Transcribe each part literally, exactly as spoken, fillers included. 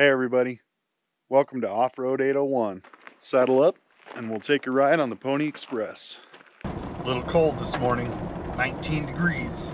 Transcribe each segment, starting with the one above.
Hey everybody, welcome to Off-Road eight oh one. Saddle up and we'll take a ride on the Pony Express. A little cold this morning, nineteen degrees.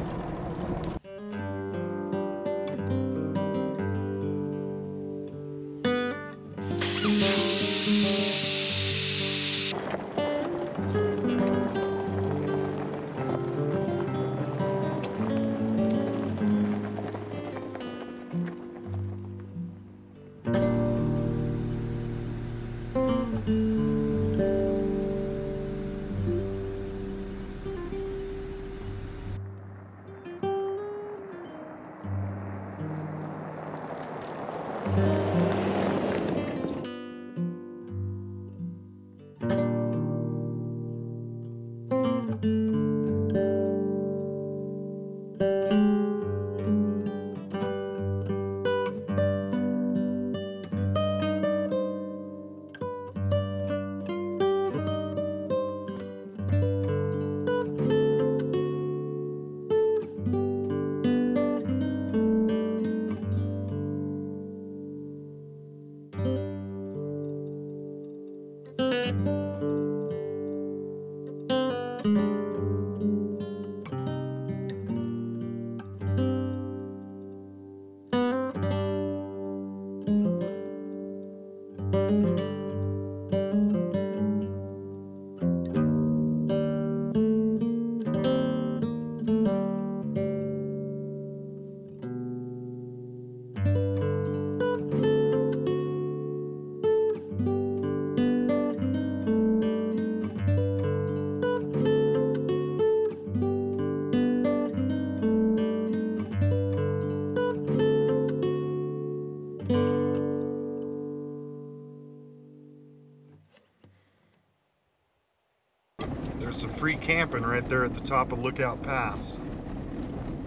There's some free camping right there at the top of Lookout Pass.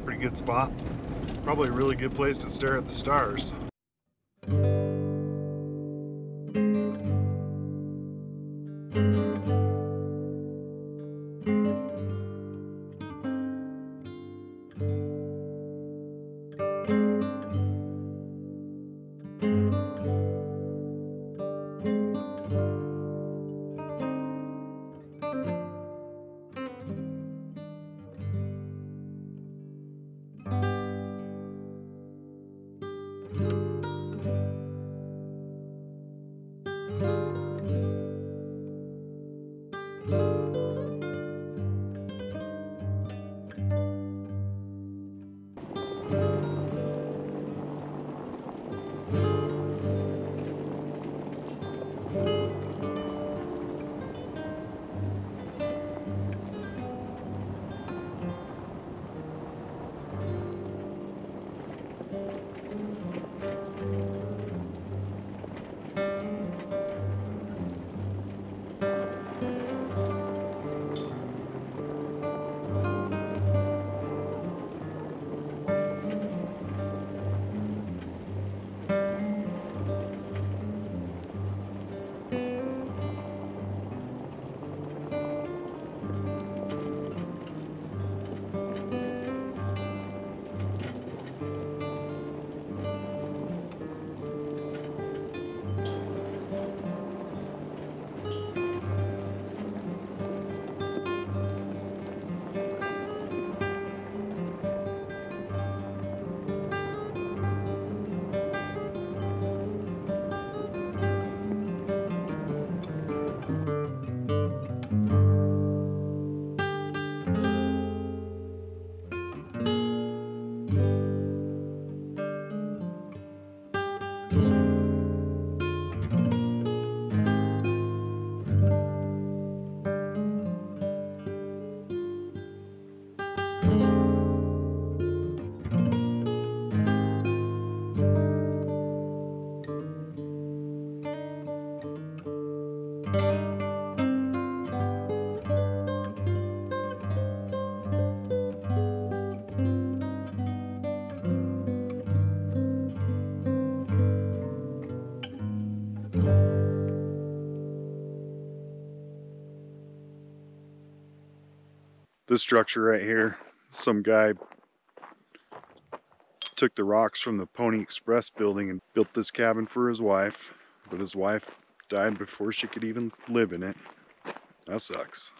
Pretty good spot. Probably a really good place to stare at the stars. This structure right here, some guy took the rocks from the Pony Express building and built this cabin for his wife, but his wife died before she could even live in it. That sucks.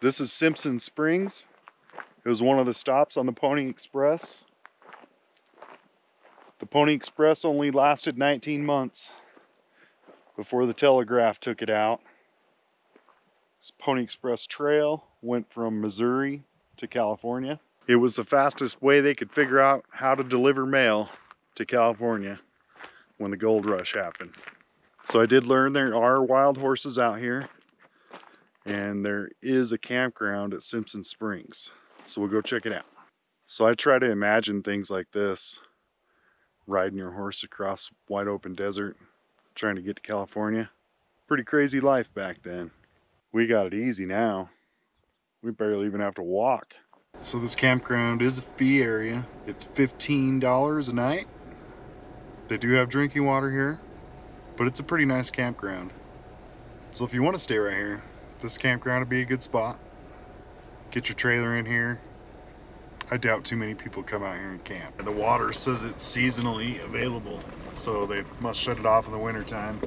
This is Simpson Springs. It was one of the stops on the Pony Express. The Pony Express only lasted nineteen months before the telegraph took it out. This Pony Express trail went from Missouri to California. It was the fastest way they could figure out how to deliver mail to California when the gold rush happened. So I did learn there are wild horses out here. And there is a campground at Simpson Springs, so we'll go check it out. So I try to imagine things like this, riding your horse across wide open desert, trying to get to California. Pretty crazy life back then. We got it easy now. We barely even have to walk. So this campground is a fee area. It's fifteen dollars a night. They do have drinking water here, but it's a pretty nice campground. So if you want to stay right here, this campground would be a good spot. Get your trailer in here. I doubt too many people come out here and camp. The water says it's seasonally available, so they must shut it off in the winter time.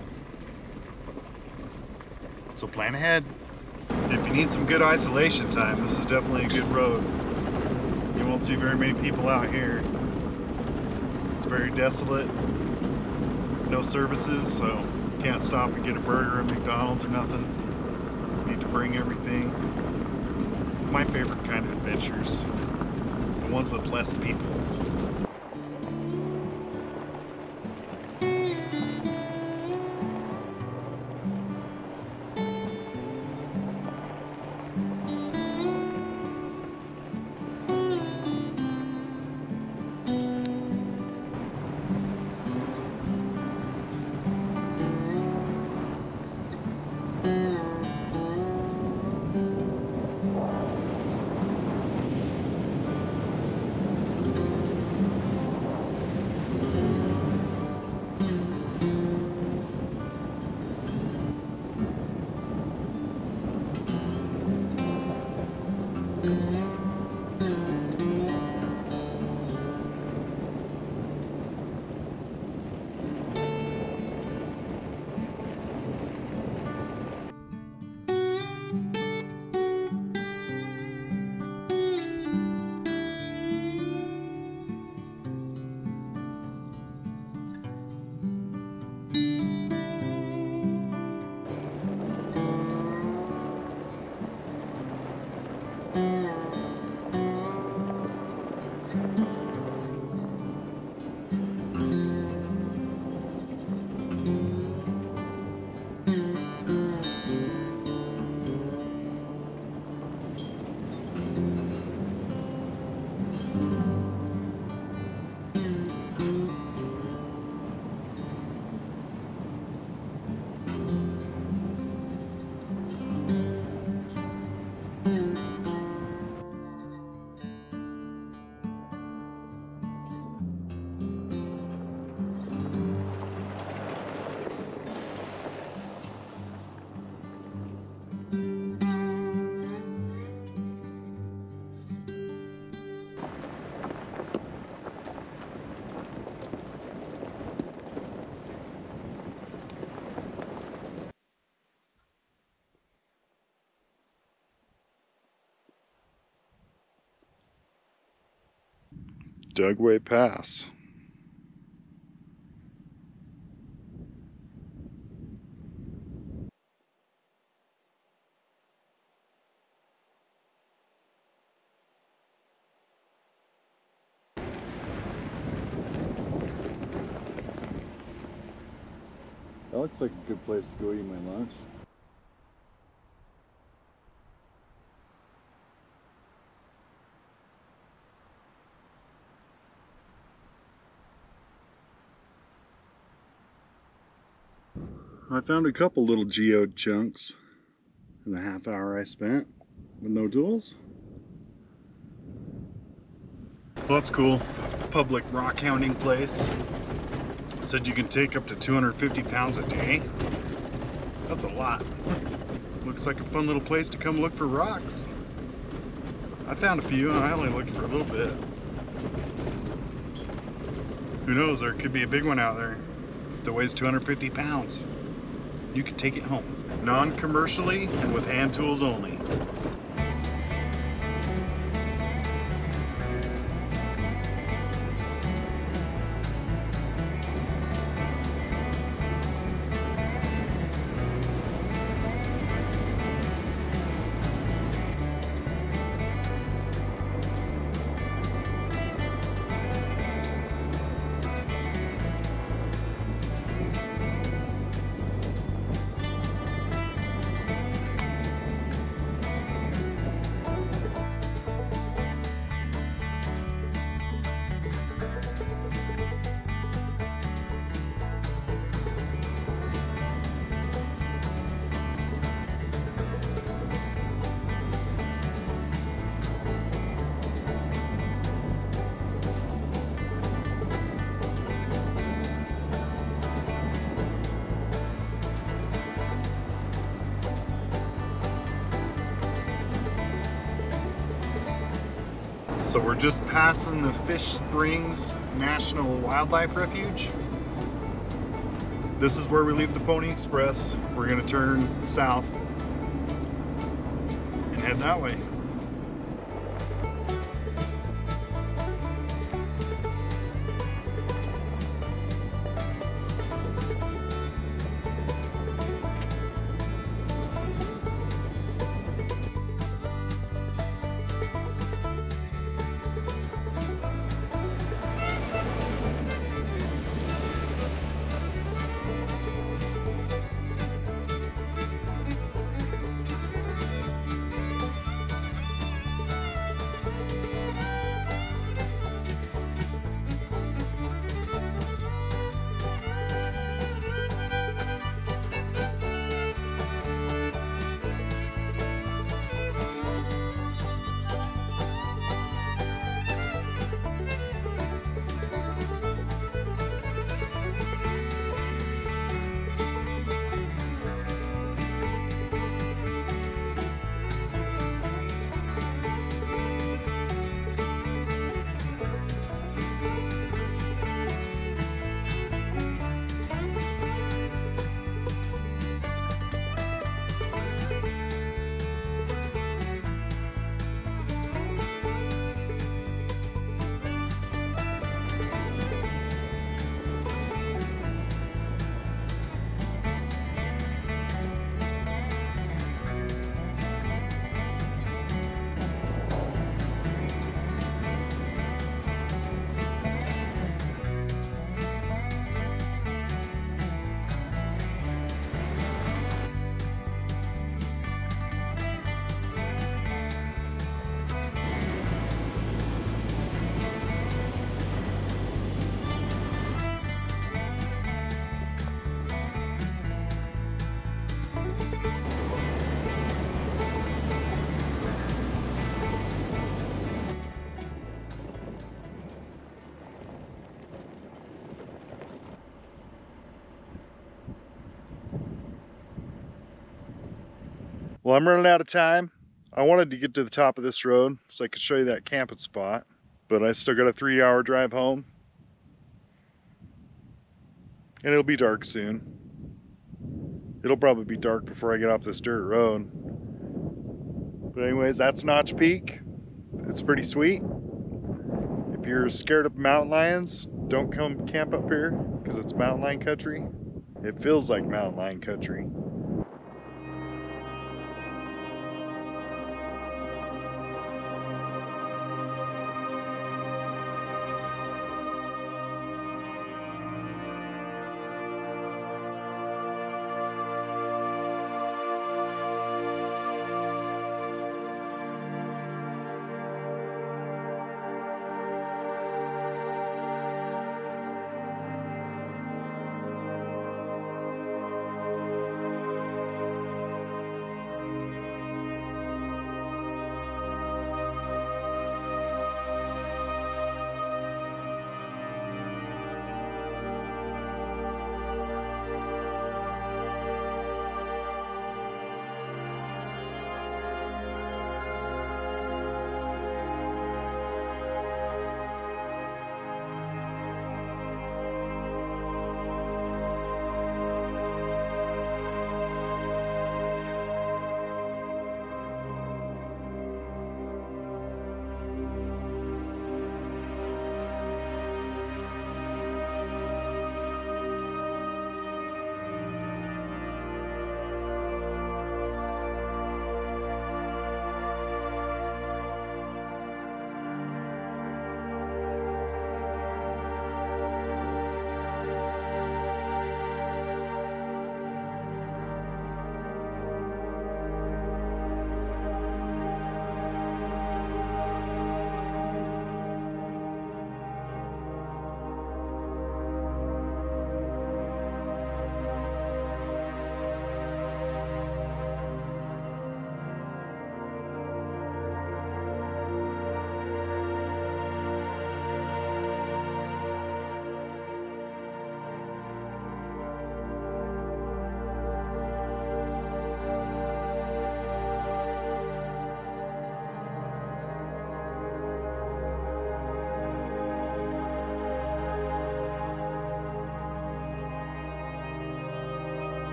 So plan ahead. If you need some good isolation time, this is definitely a good road. You won't see very many people out here. It's very desolate. No services, so you can't stop and get a burger at McDonald's or nothing. Need to bring everything. My favorite kind of adventures, the ones with less people. Dugway Pass. That looks like a good place to go eat my lunch. I found a couple little geode chunks in the half hour I spent with no tools. Well, that's cool. Public rock hounding place. Said you can take up to two hundred fifty pounds a day. That's a lot. Looks like a fun little place to come look for rocks. I found a few and I only looked for a little bit. Who knows, there could be a big one out there that weighs two hundred fifty pounds. You could take it home. Non-commercially and with hand tools only. So we're just passing the Fish Springs National Wildlife Refuge. This is where we leave the Pony Express. We're gonna turn south and head that way. Well, I'm running out of time. I wanted to get to the top of this road so I could show you that camping spot, but I still got a three hour drive home and it'll be dark soon. It'll probably be dark before I get off this dirt road. But anyways, that's Notch Peak. It's pretty sweet. If you're scared of mountain lions, don't come camp up here because it's mountain lion country. It feels like mountain lion country.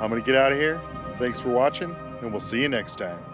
I'm going to get out of here. Thanks for watching, and we'll see you next time.